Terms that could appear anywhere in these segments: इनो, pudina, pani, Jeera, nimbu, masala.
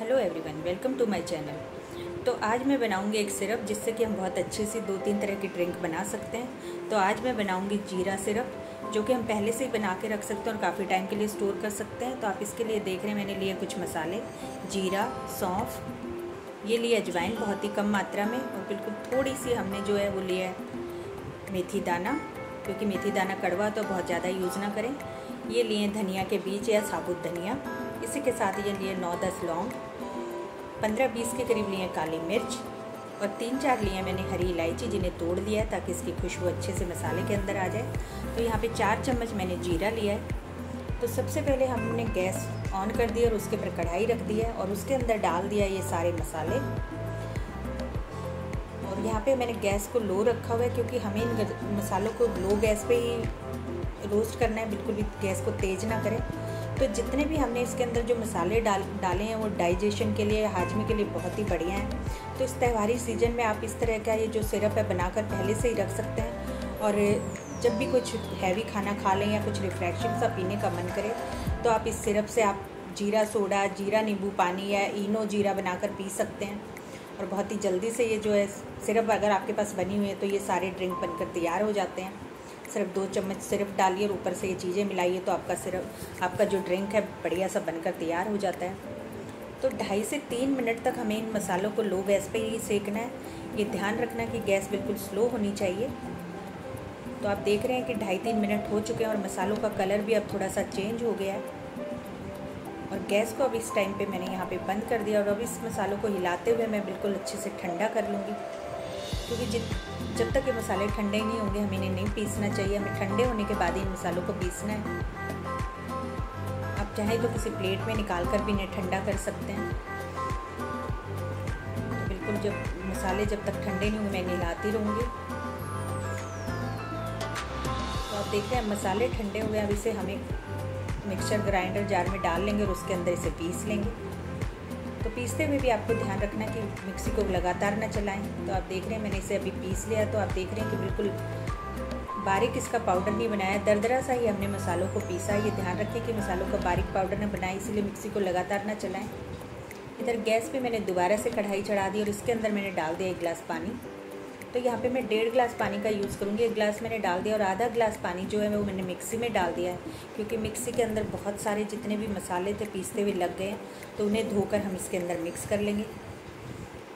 Hello everyone, welcome to my channel. तो आज मैं बनाऊंगी एक सिरप जिससे कि हम बहुत अच्छे से 2-3 तरह की ड्रिंक बना सकते हैं। तो आज मैं बनाऊंगी जीरा सिरप, जो कि हम पहले से ही बना के रख सकते हैं और काफ़ी टाइम के लिए स्टोर कर सकते हैं। तो आप इसके लिए देख रहे हैं, मैंने लिए कुछ मसाले, जीरा, सौंफ, ये लिए अजवाइन बहुत ही कम मात्रा में, और बिल्कुल थोड़ी सी हमने जो है वो लिया है मेथी दाना, क्योंकि मेथी दाना कड़वा तो बहुत ज़्यादा यूज़ ना करें। ये लिए धनिया के बीज या साबुत धनिया, इसी के साथ ये लिए 9-10 लौंग, 15-20 के करीब लिए काली मिर्च, और 3-4 लिए मैंने हरी इलायची, जिन्हें तोड़ लिया है ताकि इसकी खुशबू अच्छे से मसाले के अंदर आ जाए। तो यहाँ पे 4 चम्मच मैंने जीरा लिया है। तो सबसे पहले हमने गैस ऑन कर दिया और उसके ऊपर कढ़ाई रख दी है और उसके अंदर डाल दिया ये सारे मसाले। और यहाँ पर मैंने गैस को लो रखा हुआ है क्योंकि हमें इन मसालों को लो गैस पर ही रोस्ट करना है, बिल्कुल भी गैस को तेज़ ना करें। तो जितने भी हमने इसके अंदर जो मसाले डाले हैं वो डाइजेशन के लिए, हाजमे के लिए बहुत ही बढ़िया हैं। तो इस त्योहारी सीज़न में आप इस तरह का ये जो सिरप है बनाकर पहले से ही रख सकते हैं, और जब भी कुछ हैवी खाना खा लें या कुछ रिफ्रेशिंग सा पीने का मन करे तो आप इस सिरप से आप जीरा सोडा, जीरा नींबू पानी या इनो जीरा बनाकर पी सकते हैं। और बहुत ही जल्दी से ये जो है सिरप अगर आपके पास बनी हुई है तो ये सारे ड्रिंक बनकर तैयार हो जाते हैं। सिर्फ 2 चम्मच सिरप डालिए और ऊपर से ये चीज़ें मिलाइए तो आपका सिरप, आपका जो ड्रिंक है बढ़िया सा बनकर तैयार हो जाता है। तो 2.5 से 3 मिनट तक हमें इन मसालों को लो गैस पे ही सेकना है। ये ध्यान रखना कि गैस बिल्कुल स्लो होनी चाहिए। तो आप देख रहे हैं कि 2.5-3 मिनट हो चुके हैं और मसालों का कलर भी अब थोड़ा सा चेंज हो गया है। और गैस को अब इस टाइम पर मैंने यहाँ पर बंद कर दिया और अब इस मसालों को हिलाते हुए मैं बिल्कुल अच्छे से ठंडा कर लूँगी, क्योंकि जब तक ये मसाले ठंडे नहीं होंगे हमें इन्हें नहीं पीसना चाहिए। हमें ठंडे होने के बाद इन मसालों को पीसना है। आप चाहे तो किसी प्लेट में निकाल कर भी इन्हें ठंडा कर सकते हैं। तो बिल्कुल जब मसाले जब तक ठंडे नहीं होंगे मैं हिलाती रहूँगी। तो आप देख रहे हैं मसाले ठंडे हुए, अब इसे हमें मिक्सर ग्राइंडर जार में डाल लेंगे और उसके अंदर इसे पीस लेंगे। तो पीसते हुए भी आपको ध्यान रखना कि मिक्सी को लगातार ना चलाएं। तो आप देख रहे हैं मैंने इसे अभी पीस लिया। तो आप देख रहे हैं कि बिल्कुल बारीक इसका पाउडर नहीं बनाया, दरदरा सा ही हमने मसालों को पीसा। ये ध्यान रखें कि मसालों का बारीक पाउडर ना बनाए, इसलिए मिक्सी को लगातार ना चलाएं। इधर गैस पे मैंने दोबारा से कढ़ाई चढ़ा दी और इसके अंदर मैंने डाल दिया 1 गिलास पानी। तो यहाँ पर मैं 1.5 गिलास पानी का यूज़ करूँगी। 1 गिलास मैंने डाल दिया और आधा गिलास पानी जो है वो मैंने मिक्सी में डाल दिया है, क्योंकि मिक्सी के अंदर बहुत सारे जितने भी मसाले थे पीसते हुए लग गए, तो उन्हें धोकर हम इसके अंदर मिक्स कर लेंगे।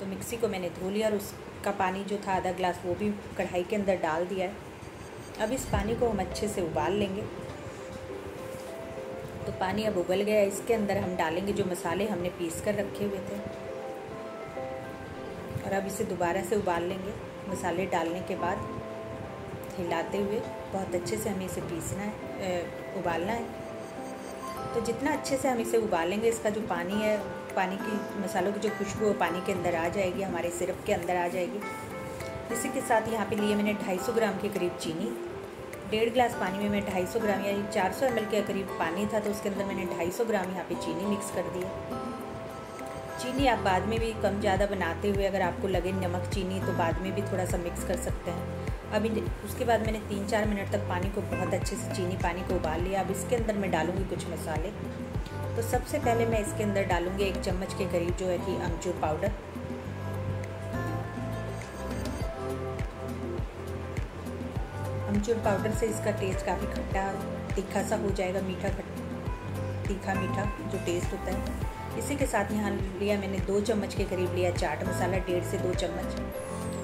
तो मिक्सी को मैंने धो लिया और उसका पानी जो था आधा गिलास वो भी कढ़ाई के अंदर डाल दिया है। अब इस पानी को हम अच्छे से उबाल लेंगे। तो पानी अब उबल गया, इसके अंदर हम डालेंगे जो मसाले हमने पीस कर रखे हुए थे, और अब इसे दोबारा से उबाल लेंगे। मसाले डालने के बाद हिलाते हुए बहुत अच्छे से हमें इसे पीसना है, उबालना है। तो जितना अच्छे से हम इसे उबालेंगे, इसका जो पानी है, पानी की मसालों की जो खुशबू है पानी के अंदर आ जाएगी, हमारे सिरप के अंदर आ जाएगी। इसी के साथ यहाँ पे लिए मैंने 250 ग्राम के करीब चीनी। 1.5 गिलास पानी में मैं 250 ग्राम यानी 400 ml के करीब पानी था, तो उसके अंदर मैंने 250 ग्राम यहाँ पर चीनी मिक्स कर दी है। चीनी आप बाद में भी कम ज़्यादा बनाते हुए, अगर आपको लगे नमक चीनी तो बाद में भी थोड़ा सा मिक्स कर सकते हैं। अभी उसके बाद मैंने 3-4 मिनट तक पानी को बहुत अच्छे से, चीनी पानी को उबाल लिया। अब इसके अंदर मैं डालूँगी कुछ मसाले। तो सबसे पहले मैं इसके अंदर डालूँगी 1 चम्मच के करीब जो है कि अमचूर पाउडर। अमचूर पाउडर से इसका टेस्ट काफ़ी खट्टा तीखा सा हो जाएगा, मीठा तीखा मीठा जो टेस्ट होता है। इसी के साथ यहाँ लिया मैंने 2 चम्मच के करीब लिया चाट मसाला, 1.5 से 2 चम्मच।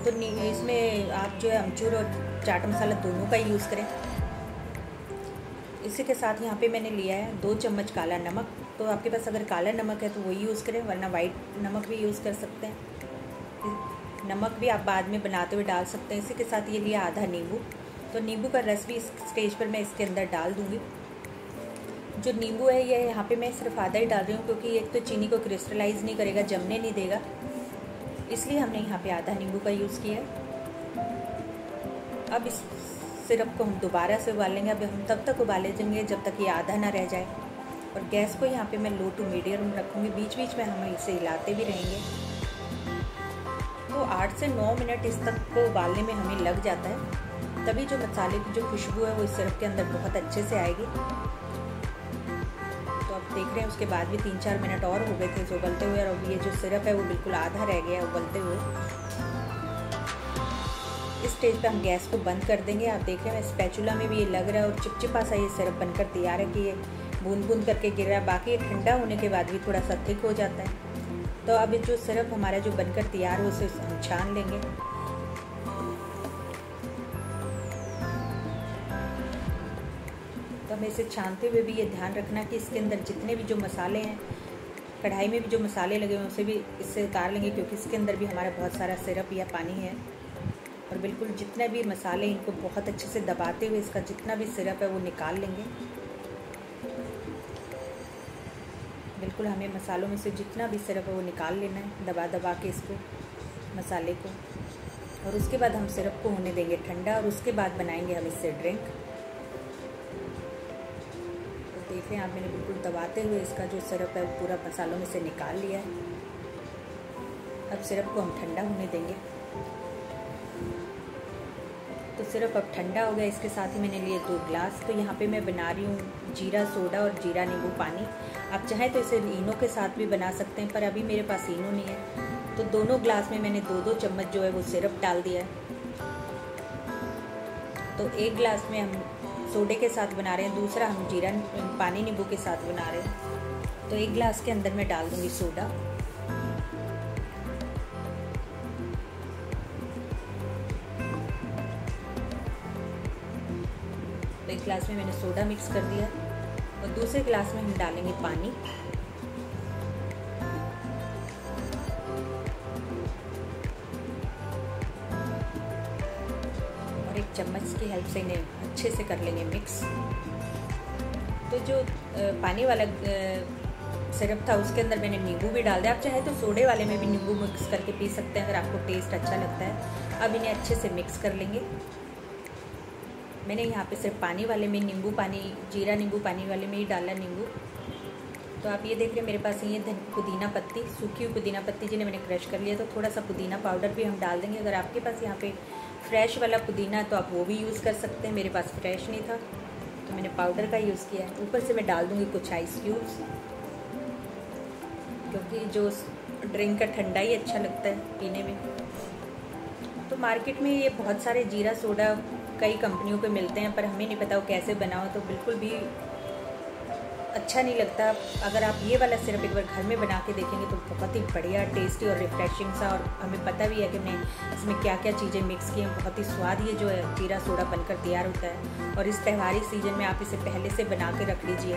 तो इसमें आप जो है अमचूर और चाट मसाला दोनों का यूज़ करें। इसी के साथ यहाँ पे मैंने लिया है 2 चम्मच काला नमक। तो आपके पास अगर काला नमक है तो वही यूज़ करें, वरना वाइट नमक भी यूज़ कर सकते हैं। नमक भी आप बाद में बनाते हुए डाल सकते हैं। इसी के साथ ये लिया आधा नींबू। तो नींबू का रस भी इस स्टेज पर मैं इसके अंदर डाल दूँगी। जो नींबू है ये यहाँ पे मैं सिर्फ आधा ही डाल रही हूँ, क्योंकि एक तो चीनी को क्रिस्टलाइज़ नहीं करेगा, जमने नहीं देगा, इसलिए हमने यहाँ पे आधा नींबू का यूज़ किया है। अब इस सिरप को हम दोबारा से उबालेंगे। अब हम तब तक उबालेंगे जब तक ये आधा ना रह जाए। और गैस को यहाँ पे मैं लो टू मीडियम रखूँगी, बीच बीच में हम इसे हिलाते भी रहेंगे। तो 8 से 9 मिनट इस तक को उबालने में हमें लग जाता है, तभी जो मसाले की जो खुशबू है वो इस सिरप के अंदर बहुत अच्छे से आएगी। देख रहे हैं उसके बाद भी 3-4 मिनट और हो गए थे जो उबलते हुए, और अब ये जो सिरप है वो बिल्कुल आधा रह गया है उबलते हुए। इस स्टेज पे हम गैस को बंद कर देंगे। आप देख रहे हैं स्पैचुला में भी ये लग रहा है और चिपचिपा सा ये सिरप बनकर तैयार है कि ये बूंद बूंद करके गिर रहा है। बाकी ठंडा होने के बाद भी थोड़ा सा थिक हो जाता है। तो अब जो सिरप हमारा जो बनकर तैयार हो उसे हम छान लेंगे। तो हमें इसे छानते हुए भी ये ध्यान रखना कि इसके अंदर जितने भी जो मसाले हैं, कढ़ाई में भी जो मसाले लगे हुए हैं उसे भी इससे उतार लेंगे, क्योंकि इसके अंदर भी हमारा बहुत सारा सिरप या पानी है। और बिल्कुल जितने भी मसाले, इनको बहुत अच्छे से दबाते हुए इसका जितना भी सिरप है वो निकाल लेंगे। बिल्कुल हमें मसालों में से जितना भी सिरप है वो निकाल लेना है दबा दबा के इसको, मसाले को। और उसके बाद हम सिरप को होने देंगे ठंडा, और उसके बाद बनाएंगे हम इससे ड्रिंक। देख रहे हैं आप, मैंने बिल्कुल दबाते हुए इसका जो सिरप है वो पूरा मसालों में से निकाल लिया है। अब सिरप को हम ठंडा होने देंगे। तो सिरप अब ठंडा हो गया। इसके साथ ही मैंने लिए 2 गिलास। तो यहाँ पे मैं बना रही हूँ जीरा सोडा और जीरा नींबू पानी। आप चाहें तो इसे इनो के साथ भी बना सकते हैं, पर अभी मेरे पास इनो नहीं है। तो दोनों ग्लास में मैंने 2-2 चम्मच जो है वो सिरप डाल दिया है। तो 1 गिलास में हम सोडे के साथ बना रहे हैं, दूसरा हम जीरा पानी नींबू के साथ बना रहे हैं। तो 1 गिलास के अंदर मैं डाल दूंगी सोडा। तो 1 गिलास में मैंने सोडा मिक्स कर दिया, और दूसरे गिलास में हम डालेंगे पानी। चम्मच की हेल्प से इन्हें अच्छे से कर लेंगे मिक्स। तो जो पानी वाला सिरप था उसके अंदर मैंने नींबू भी डाल दिया। आप चाहे तो सोडे वाले में भी नींबू मिक्स करके पी सकते हैं अगर आपको टेस्ट अच्छा लगता है। अब इन्हें अच्छे से मिक्स कर लेंगे। मैंने यहाँ पे सिर्फ पानी वाले में नींबू पानी, जीरा नींबू पानी वाले में ही डाला नींबू। तो आप ये देख रहे हैं मेरे पास ये पुदीना पत्ती, सूखी हुई पुदीना पत्ती जिन्हें मैंने क्रश कर लिया। तो थोड़ा सा पुदीना पाउडर भी हम डाल देंगे। अगर आपके पास यहाँ पे फ्रेश वाला पुदीना है तो आप वो भी यूज़ कर सकते हैं। मेरे पास फ्रेश नहीं था तो मैंने पाउडर का यूज़ किया है। ऊपर से मैं डाल दूँगी कुछ आइस क्यूब्स, क्योंकि जो ड्रिंक का ठंडा ही अच्छा लगता है पीने में। तो मार्केट में ये बहुत सारे जीरा सोडा कई कंपनियों के मिलते हैं, पर हमें नहीं पता वो कैसे बना हो, तो बिल्कुल भी अच्छा नहीं लगता। अगर आप ये वाला सिरप एक बार घर में बना के देखेंगे तो बहुत ही बढ़िया टेस्टी और रिफ्रेशिंग सा, और हमें पता भी है कि हमने इसमें क्या क्या चीज़ें मिक्स की हैं। बहुत ही स्वाद ये जो है जीरा सोडा बनकर तैयार होता है। और इस त्यौहारी सीजन में आप इसे पहले से बना के रख लीजिए।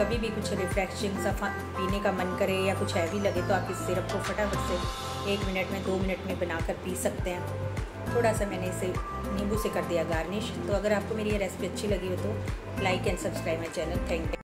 कभी भी कुछ रिफ्रेशिंग सा पीने का मन करे या कुछ हैवी लगे तो आप इस सिरप को फटाफट से 1 मिनट में 2 मिनट में बना कर पी सकते हैं। थोड़ा सा मैंने इसे नींबू से कर दिया गार्निश। तो अगर आपको मेरी ये रेसिपी अच्छी लगी हो तो like and subscribe my channel. Thank you.